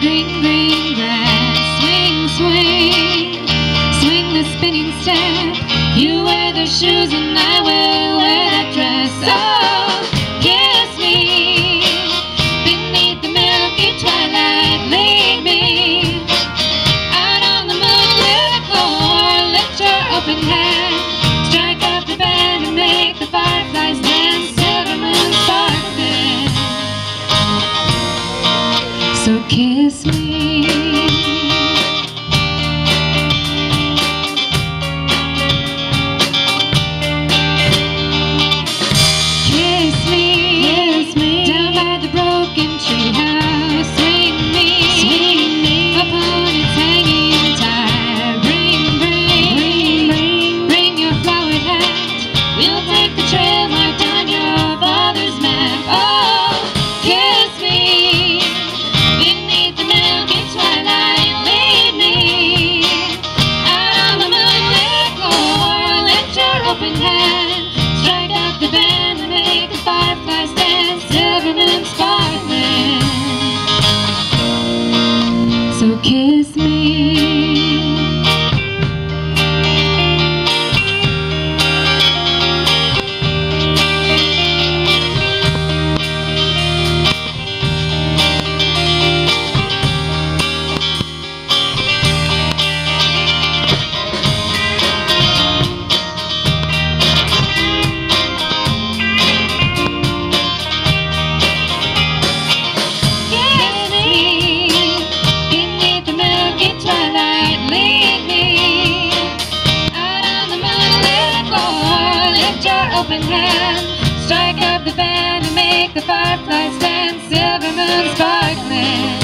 green, green grass. Swing, swing, swing the spinning step. You wear the shoes and I will wear that dress. Oh, kiss me beneath the milky twilight. Lead me out on the moon with a floor. Lift your open hand, strike up the band and make the fireflies dance. So kiss me. Kiss me, kiss me. Down by the broken tree house. Swing me upon its hanging tire. Bring, bring, bring, bring, bring your flowered hat. We'll take the trail marked on your father's map. Oh, kiss me. Strike up the band and make the fireflies dance. Silver moon sparkling. So kiss me. Open hand, strike up the band and make the fireflies dance. Silver moon sparkling.